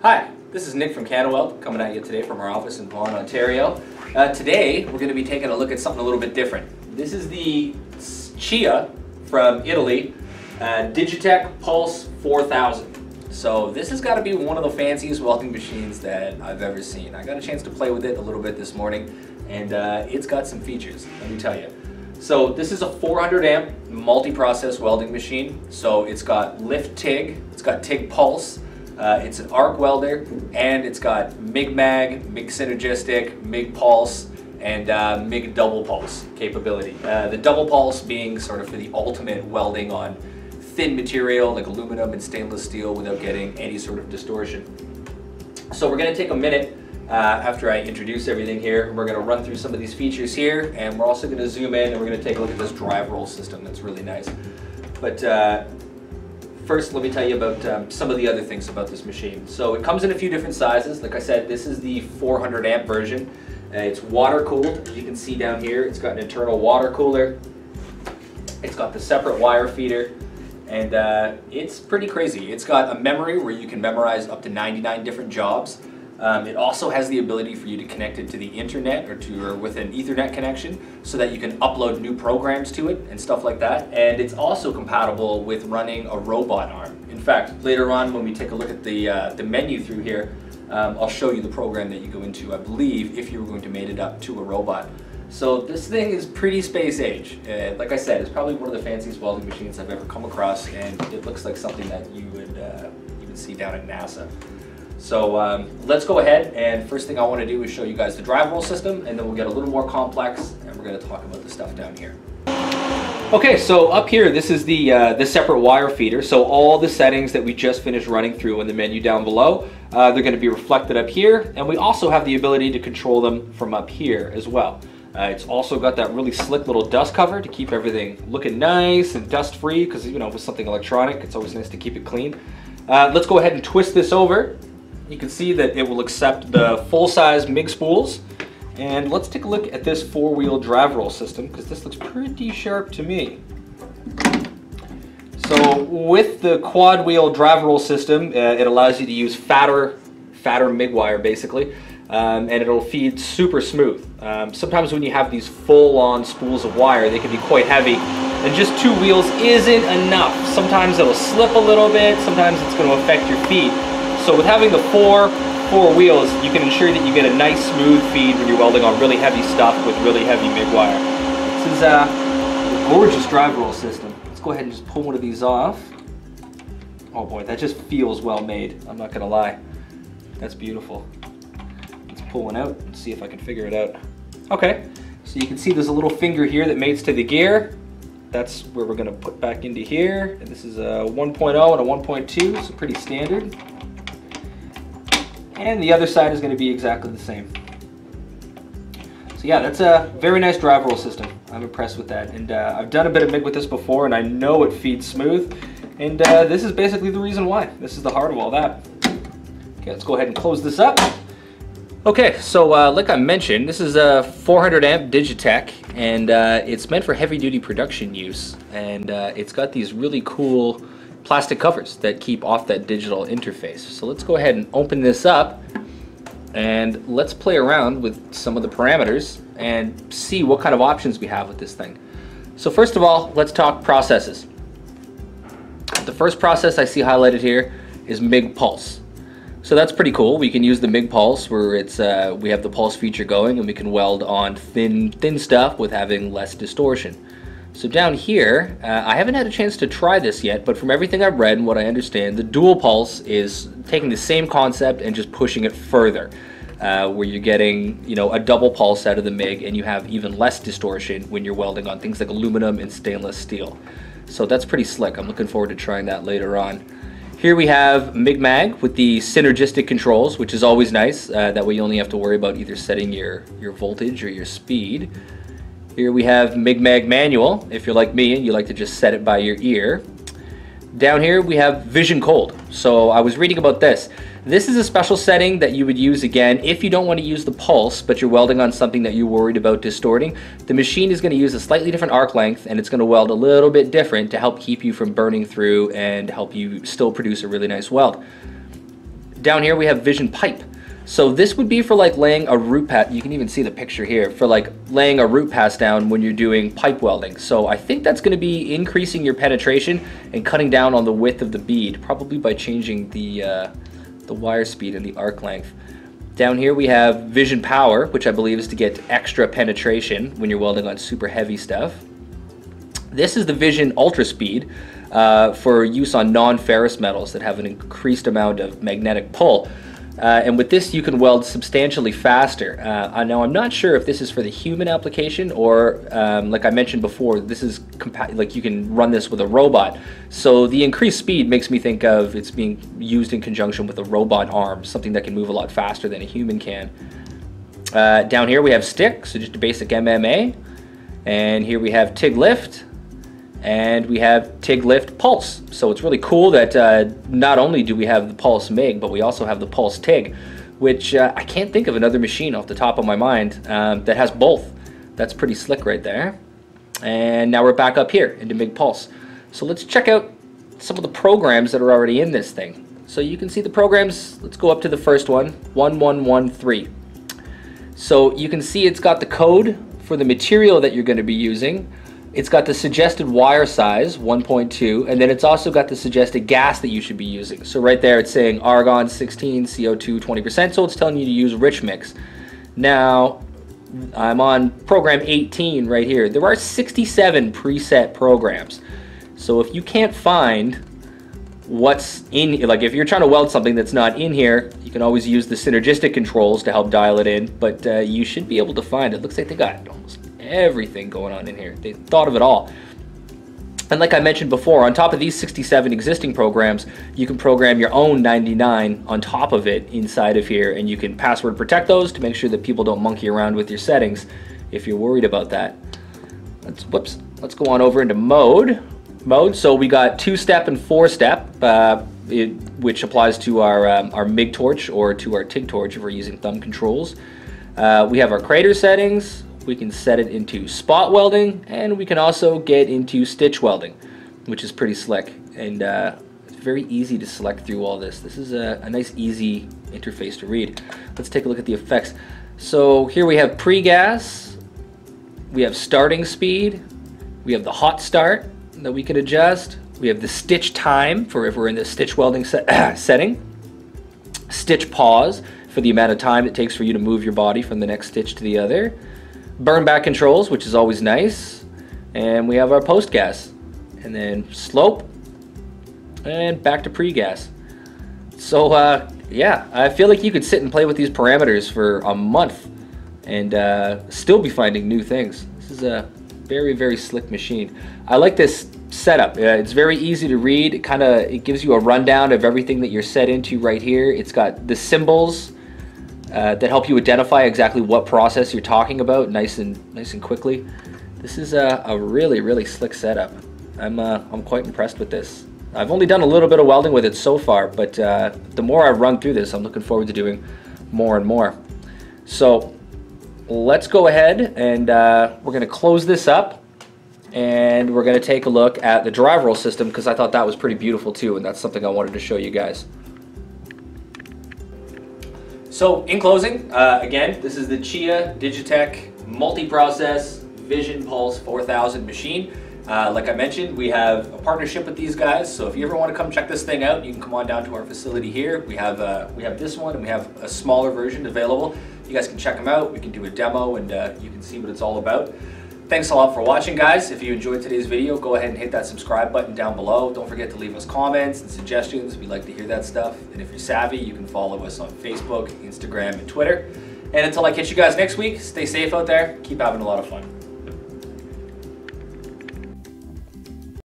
Hi, this is Nick from Canaweld, coming at you today from our office in Vaughan, Ontario. Today we're going to be taking a look at something a little bit different. This is the Chia from Italy, Digitech Pulse 4000. So this has got to be one of the fanciest welding machines that I've ever seen. I got a chance to play with it a little bit this morning, and it's got some features, let me tell you. So this is a 400 amp multi-process welding machine. So it's got lift TIG, it's got TIG pulse, it's an arc welder, and it's got MIG Mag, MIG Synergistic, MIG Pulse, and MIG Double Pulse capability. The Double Pulse being sort of for the ultimate welding on thin material like aluminum and stainless steel without getting any sort of distortion. So we're going to take a minute after I introduce everything here. We're going to run through some of these features here, and we're also going to zoom in and we're going to take a look at this drive roll system. That's really nice. But first, let me tell you about some of the other things about this machine. So it comes in a few different sizes. Like I said, this is the 400 amp version. It's water cooled. As you can see down here, it's got an internal water cooler. It's got the separate wire feeder, and it's pretty crazy. It's got a memory where you can memorize up to 99 different jobs. It also has the ability for you to connect it to the internet or with an Ethernet connection, so that you can upload new programs to it and stuff like that. And it's also compatible with running a robot arm. In fact, later on when we take a look at the menu through here, I'll show you the program that you go into, I believe, if you were going to mate it up to a robot. So this thing is pretty space age. Like I said, it's probably one of the fanciest welding machines I've ever come across, and it looks like something that you would see down at NASA. So let's go ahead, and first thing I want to do is show you guys the drive roll system, and then we'll get a little more complex and we're going to talk about the stuff down here. Okay, so up here, this is the separate wire feeder. So all the settings that we just finished running through in the menu down below, they're going to be reflected up here, and we also have the ability to control them from up here as well. It's also got that really slick little dust cover to keep everything looking nice and dust free, because you know, with something electronic, it's always nice to keep it clean. Let's go ahead and twist this over. You can see that it will accept the full-size MIG spools. And let's take a look at this four-wheel drive roll system, because this looks pretty sharp to me. So with the quad-wheel drive roll system, it allows you to use fatter MIG wire, basically, and it'll feed super smooth. Sometimes when you have these full-on spools of wire, they can be quite heavy, and just two wheels isn't enough. Sometimes it'll slip a little bit, sometimes it's going to affect your feed. So with having the four wheels, you can ensure that you get a nice smooth feed when you're welding on really heavy stuff with really heavy MIG wire. This is a gorgeous drive roll system. Let's go ahead and just pull one of these off. Oh boy, that just feels well made. I'm not gonna lie. That's beautiful. Let's pull one out and see if I can figure it out. Okay, so you can see there's a little finger here that mates to the gear. That's where we're gonna put back into here. And this is a 1.0 and a 1.2, so pretty standard. And the other side is going to be exactly the same. So yeah, that's a very nice drive roll system. I'm impressed with that. And I've done a bit of MIG with this before, and I know it feeds smooth. And this is basically the reason why. This is the heart of all that. Okay, let's go ahead and close this up. Okay, so like I mentioned, this is a 400 amp Digitech, and it's meant for heavy duty production use. And it's got these really cool plastic covers that keep off that digital interface. So let's go ahead and open this up, and let's play around with some of the parameters and see what kind of options we have with this thing. So first of all, let's talk processes. The first process I see highlighted here is MIG Pulse. So that's pretty cool. We can use the MIG Pulse where it's we have the pulse feature going, and we can weld on thin stuff with having less distortion. So down here, I haven't had a chance to try this yet, but from everything I've read and what I understand, the dual pulse is taking the same concept and just pushing it further, where you're getting, you know, a double pulse out of the MIG, and you have even less distortion when you're welding on things like aluminum and stainless steel. So that's pretty slick. I'm looking forward to trying that later on. Here we have MIG Mag with the synergistic controls, which is always nice. That way you only have to worry about either setting your voltage or your speed. Here we have MIG Mag manual, if you're like me and you like to just set it by your ear. Down here we have Vision Cold. So I was reading about this. This is a special setting that you would use, again, if you don't want to use the pulse, but you're welding on something that you're worried about distorting. The machine is going to use a slightly different arc length, and it's going to weld a little bit different to help keep you from burning through and help you still produce a really nice weld. down here we have Vision Pipe. So this would be for like laying a root pass, you can even see the picture here, for like laying a root pass down when you're doing pipe welding. So I think that's gonna be increasing your penetration and cutting down on the width of the bead, probably by changing the wire speed and the arc length. Down here we have Vision Power, which I believe is to get extra penetration when you're welding on super heavy stuff. This is the Vision Ultra Speed for use on non-ferrous metals that have an increased amount of magnetic pull. And with this, you can weld substantially faster. Now, I'm not sure if this is for the human application or, like I mentioned before, this is like you can run this with a robot. So the increased speed makes me think of it's being used in conjunction with a robot arm, something that can move a lot faster than a human can. Down here we have stick, so just a basic MMA. And here we have TIG lift. And we have TIG lift pulse. So it's really cool that not only do we have the pulse MIG, but we also have the pulse TIG, which I can't think of another machine off the top of my mind that has both. That's pretty slick right there. And now we're back up here into MIG Pulse. So let's check out some of the programs that are already in this thing. So you can see the programs. Let's go up to the first one, 1113. So you can see it's got the code for the material that you're going to be using. It's got the suggested wire size, 1.2, and then it's also got the suggested gas that you should be using. So right there it's saying argon 16, CO2 20%, so it's telling you to use rich mix. Now I'm on program 18 right here. There are 67 preset programs. So if you can't find what's in here, like if you're trying to weld something that's not in here, you can always use the synergistic controls to help dial it in, but you should be able to find it. Looks like they got almost everything going on in here. They thought of it all. And like I mentioned before, on top of these 67 existing programs, you can program your own 99 on top of it inside of here, and you can password protect those to make sure that people don't monkey around with your settings if you're worried about that. Let's go on over into mode. So we got two-step and four-step, which applies to our MIG torch or to our TIG torch if we're using thumb controls. We have our crater settings. We can set it into spot welding, and we can also get into stitch welding, which is pretty slick, and it's very easy to select through all this. This is a nice easy interface to read. Let's take a look at the effects. So here we have pre-gas, we have starting speed, we have the hot start that we can adjust, we have the stitch time for if we're in the stitch welding setting, stitch pause for the amount of time it takes for you to move your body from the next stitch to the other, burn back controls, which is always nice, and we have our post gas, and then slope, and back to pre-gas. So yeah, I feel like you could sit and play with these parameters for a month and still be finding new things. This is a very, very slick machine. I like this setup. It's very easy to read. It gives you a rundown of everything that you're set into right here. It's got the symbols that help you identify exactly what process you're talking about, nice and quickly. This is a really, really slick setup. I'm quite impressed with this. I've only done a little bit of welding with it so far, but the more I run through this, I'm looking forward to doing more and more. So let's go ahead and we're going to close this up, and we're going to take a look at the drive roll system, because I thought that was pretty beautiful too, and that's something I wanted to show you guys. So in closing, again, this is the Chia Digitech Multi-Process Vision Pulse 4000 machine. Like I mentioned, we have a partnership with these guys, so if you ever want to come check this thing out, you can come on down to our facility here. We have this one, and we have a smaller version available. You guys can check them out. We can do a demo, and you can see what it's all about. Thanks a lot for watching, guys. If you enjoyed today's video, go ahead and hit that subscribe button down below. Don't forget to leave us comments and suggestions. We like to hear that stuff. And if you're savvy, you can follow us on Facebook, Instagram, and Twitter. And until I catch you guys next week, stay safe out there. Keep having a lot of fun.